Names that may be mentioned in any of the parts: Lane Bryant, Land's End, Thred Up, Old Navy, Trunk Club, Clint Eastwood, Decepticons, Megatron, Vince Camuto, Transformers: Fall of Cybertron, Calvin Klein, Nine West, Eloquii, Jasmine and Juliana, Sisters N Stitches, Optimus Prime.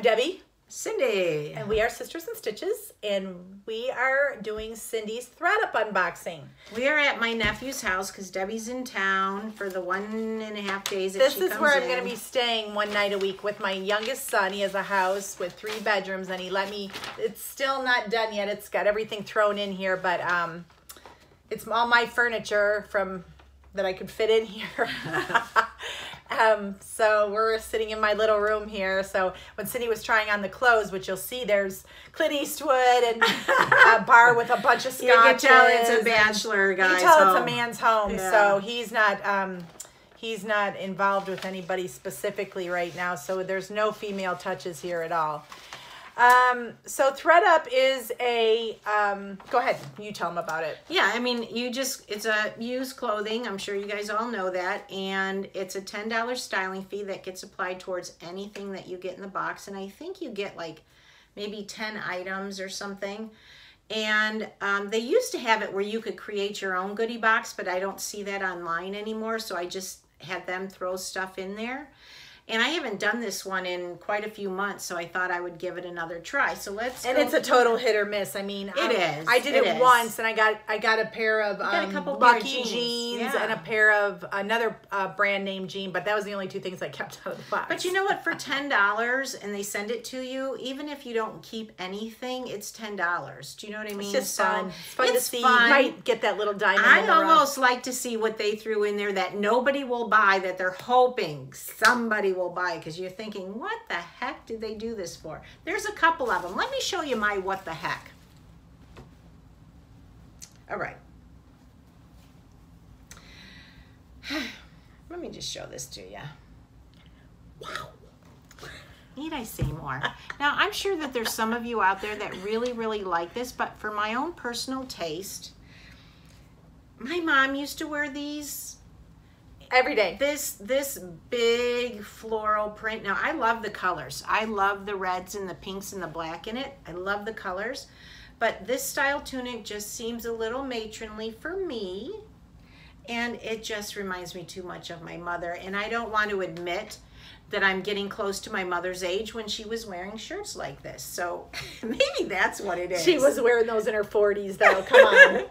I'm Debbie. Cindy. And we are Sisters and Stitches, and we are doing Cindy's Thred Up unboxing. We are at my nephew's house because Debbie's in town for the 1.5 days that she comes in. This is where I'm going to be staying one night a week with my youngest son. He has a house with 3 bedrooms, and he let me, it's still not done yet. It's got everything thrown in here, but it's all my furniture from that I could fit in here. So we're sitting in my little room here. So when Cindy was trying on the clothes, which you'll see, there's Clint Eastwood and a bar with a bunch of scotches. You can tell it's a bachelor guy's home. You can tell it's a man's home. Yeah. So he's not involved with anybody specifically right now. So there's no female touches here at all. So Thred Up is a, go ahead, you tell them about it. Yeah, I mean, it's a used clothing, I'm sure you guys all know that, and it's a $10 styling fee that gets applied towards anything that you get in the box, and I think you get like maybe 10 items or something, and they used to have it where you could create your own goodie box, but I don't see that online anymore, so I just had them throw stuff in there. And I haven't done this one in quite a few months, so I thought I would give it another try. So let's go. And it's a total hit or miss. I mean, I did it once, and I got a pair of Lucky jeans yeah. and a pair of another brand name jean, but that was the only 2 things I kept out of the box. But you know what? For $10, and they send it to you, even if you don't keep anything, it's $10. Do you know what I mean? It's just fun. It's fun to see. You might get that little diamond. I almost like to see what they threw in there that nobody will buy, that they're hoping somebody will buy, because you're thinking, what the heck did they do this for? There's a couple of them. Let me show you my what the heck. All right. Let me just show this to you. Wow. Need I say more? Now, I'm sure that there's some of you out there that really, really like this, but for my own personal taste, my mom used to wear these every day. This big floral print. Now, I love the colors. I love the reds and the pinks and the black in it. I love the colors. But this style tunic just seems a little matronly for me. And it just reminds me too much of my mother. And I don't want to admit that I'm getting close to my mother's age when she was wearing shirts like this. So maybe that's what it is. She was wearing those in her 40s though, come on.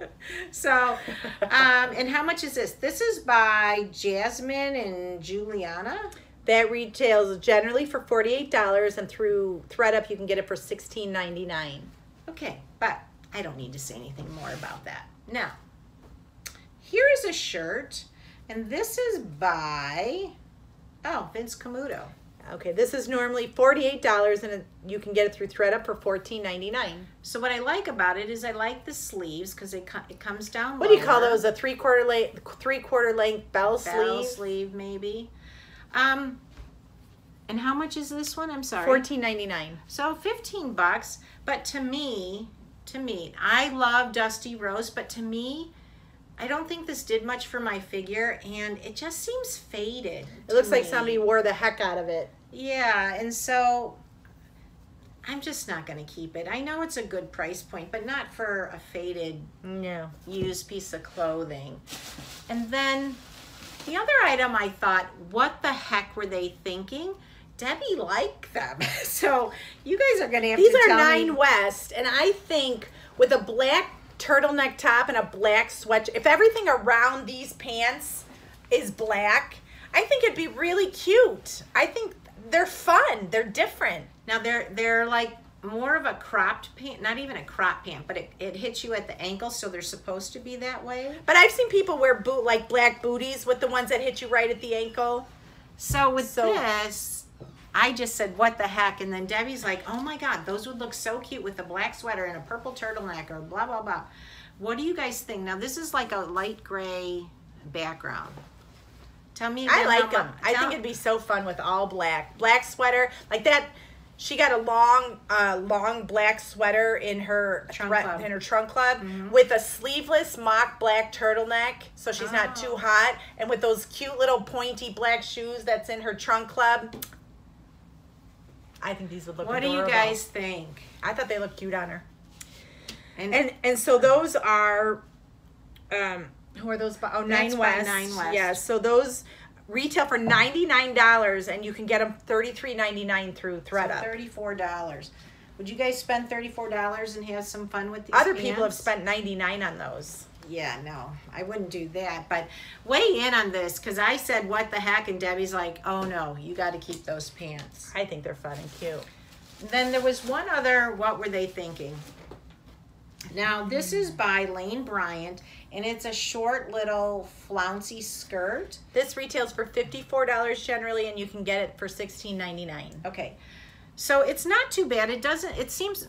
So, and how much is this? This is by Jasmine and Juliana. That retails generally for $48, and through Thred Up you can get it for $16.99. Okay, but I don't need to say anything more about that. Now, here is a shirt, and this is by... oh, Vince Camuto. Okay, this is normally $48, and you can get it through Thred Up for $14.99. So what I like about it is I like the sleeves because it comes down lower. What do you call those? A three-quarter length bell sleeve, maybe. And how much is this one? I'm sorry. $14.99. So $15. But to me, I love Dusty Rose, but to me, I don't think this did much for my figure, and it just seems faded. It looks like somebody wore the heck out of it. Yeah, and so I'm just not going to keep it. I know it's a good price point, but not for a faded, used piece of clothing. And then the other item I thought, what the heck were they thinking? Debbie liked them. So you guys are going to have to tell me. These are Nine West, and I think with a black turtleneck top and a black sweatshirt, if everything around these pants is black, I think it'd be really cute. I think they're fun. They're different. Now they're like more of a cropped pant, not even a crop pant, but it hits you at the ankle, so they're supposed to be that way. But I've seen people wear black booties with the ones that hit you right at the ankle. So with this, I just said, what the heck? And then Debbie's like, oh my God, those would look so cute with a black sweater and a purple turtleneck or blah, blah, blah. What do you guys think? Now, this is like a light gray background. Tell me. I like them. I think it'd be so fun with all black. Black sweater, like that. She got a long black sweater in her trunk club mm-hmm. with a sleeveless mock black turtleneck, so she's not too hot. And with those cute little pointy black shoes that's in her trunk club. I think these would look adorable. What do you guys think? I thought they looked cute on her. And so those are, who are those? Oh, Nine West. Nine West. Yeah, so those retail for $99, and you can get them $33.99 through Thred Up. So $34. Would you guys spend $34 and have some fun with these Other bands? People have spent $99 on those. Yeah, no, I wouldn't do that. But weigh in on this, because I said, what the heck? And Debbie's like, oh, no, you got to keep those pants. I think they're fun and cute. Then there was one other, what were they thinking? Now, this is by Lane Bryant, and it's a short little flouncy skirt. This retails for $54 generally, and you can get it for $16.99. Okay, so it's not too bad. It doesn't, it seems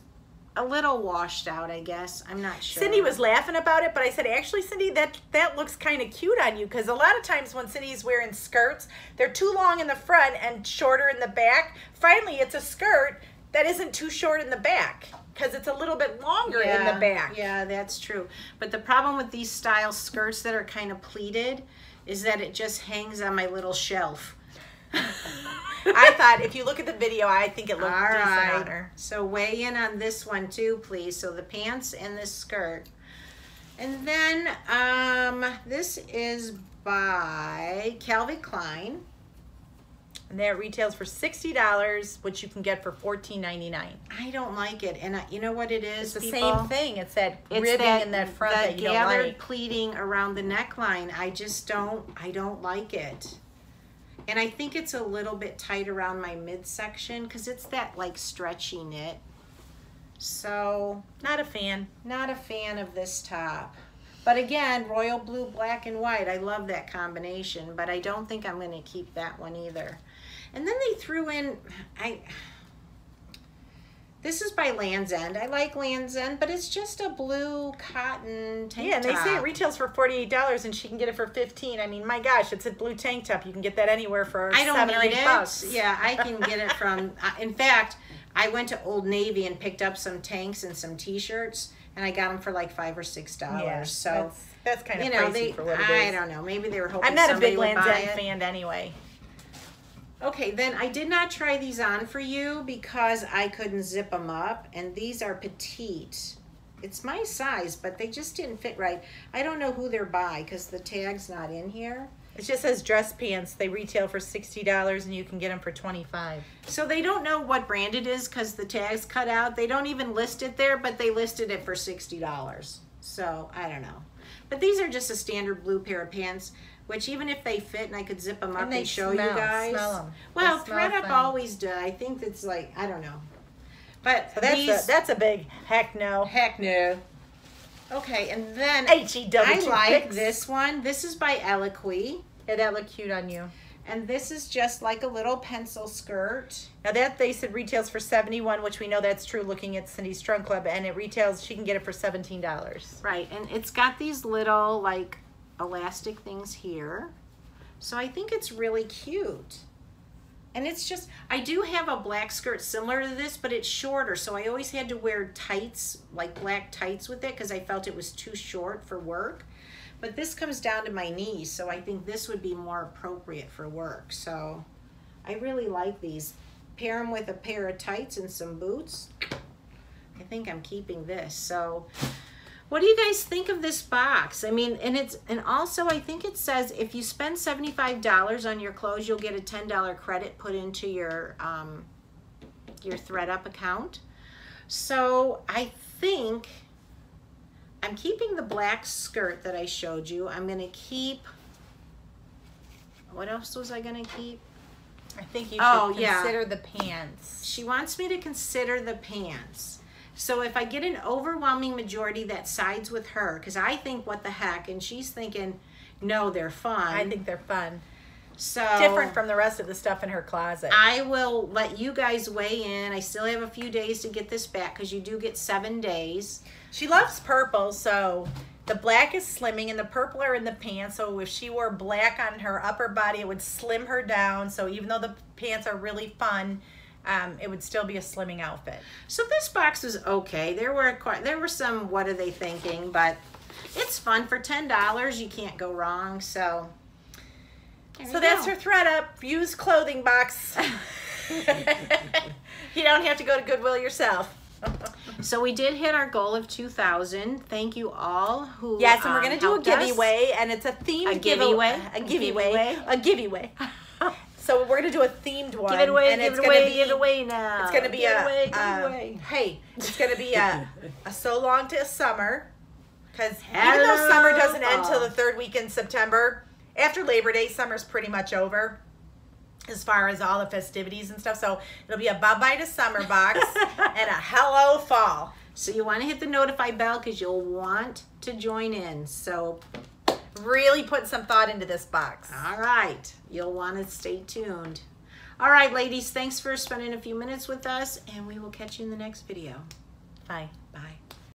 a little washed out, I guess. I'm not sure. Cindy was laughing about it, but I said, actually, Cindy, that looks kind of cute on you, because a lot of times when Cindy's wearing skirts, they're too long in the front and shorter in the back. Finally, it's a skirt that isn't too short in the back, because it's a little bit longer in the back. Yeah, that's true. But the problem with these style skirts that are kind of pleated is that it just hangs on my little shelf. I thought, if you look at the video, I think it looked decent on her. So weigh in on this one too, please. So the pants and the skirt. And then this is by Calvin Klein. And that retails for $60, which you can get for $14.99. I don't like it. And you know what it is, it's the same thing. It's that ribbing in that front that you don't like. Gathered pleating around the neckline. I just don't, like it. And I think it's a little bit tight around my midsection, because it's that like stretchy knit. So not a fan. Not a fan of this top. But again, royal blue, black, and white. I love that combination, but I don't think I'm going to keep that one either. And then they threw in, this is by Land's End. I like Land's End, but it's just a blue cotton tank top. Yeah, and they say it retails for $48, and she can get it for $15. I mean, my gosh, it's a blue tank top. You can get that anywhere for $7 or $8. Yeah, I can get it from, in fact, I went to Old Navy and picked up some tanks and some T-shirts, and I got them for like $5 or $6. Yeah, so that's kind of pricey for what it is. I don't know. Maybe they were hoping somebody would buy it. I'm not a big Land's End fan anyway. Okay, then I did not try these on for you because I couldn't zip them up, and these are petite. It's my size, but they just didn't fit right. I don't know who they're by because the tag's not in here. It just says dress pants. They retail for $60, and you can get them for $25. So they don't know what brand it is because the tag's cut out. They don't even list it there, but they listed it for $60. So I don't know. But these are just a standard blue pair of pants, which even if they fit and I could zip them up and show you guys. Smell them. Well, Thred Up always does. I think it's like, I don't know. But so that's a big heck no. Heck no. Okay, and then I like this one. This is by Eloquii. Yeah, that looked cute on you. And this is just like a little pencil skirt. Now that they said retails for $71, which we know that's true looking at Cindy's Trunk Club, and it retails, she can get it for $17. Right, and it's got these little like elastic things here, so I think it's really cute. And it's just, I do have a black skirt similar to this, but it's shorter, so I always had to wear tights, like black tights with it, because I felt it was too short for work. But this comes down to my knees, so I think this would be more appropriate for work. So I really like these. Pair them with a pair of tights and some boots. I think I'm keeping this. So what do you guys think of this box? I mean, and also I think it says if you spend $75 on your clothes, you'll get a $10 credit put into your Thred Up account. So I think I'm keeping the black skirt that I showed you. I'm gonna keep, what else was I gonna keep? I think you should consider the pants. She wants me to consider the pants. So if I get an overwhelming majority that sides with her, because I think, what the heck, and she's thinking, no, they're fun. I think they're fun. So different from the rest of the stuff in her closet. I will let you guys weigh in. I still have a few days to get this back because you do get 7 days. She loves purple, so the black is slimming and the purple are in the pants. So if she wore black on her upper body, it would slim her down. So even though the pants are really fun, it would still be a slimming outfit. So this box was okay. There were some what are they thinking, but it's fun for $10. You can't go wrong. So that's her Thred Up used clothing box. You don't have to go to Goodwill yourself. So we did hit our goal of 2,000. Thank you all who yes, and we're gonna do a giveaway, and it's a themed giveaway. So we're gonna do a themed one. Give it away, and give it away now. It's gonna be a so long to summer, because even though summer doesn't end till the third week in September, after Labor Day, summer's pretty much over, as far as all the festivities and stuff. So it'll be a bye-bye to summer box and a hello fall. So you want to hit the notify bell because you'll want to join in. So really put some thought into this box. All right. You'll want to stay tuned. All right, ladies. Thanks for spending a few minutes with us, and we will catch you in the next video. Bye. Bye.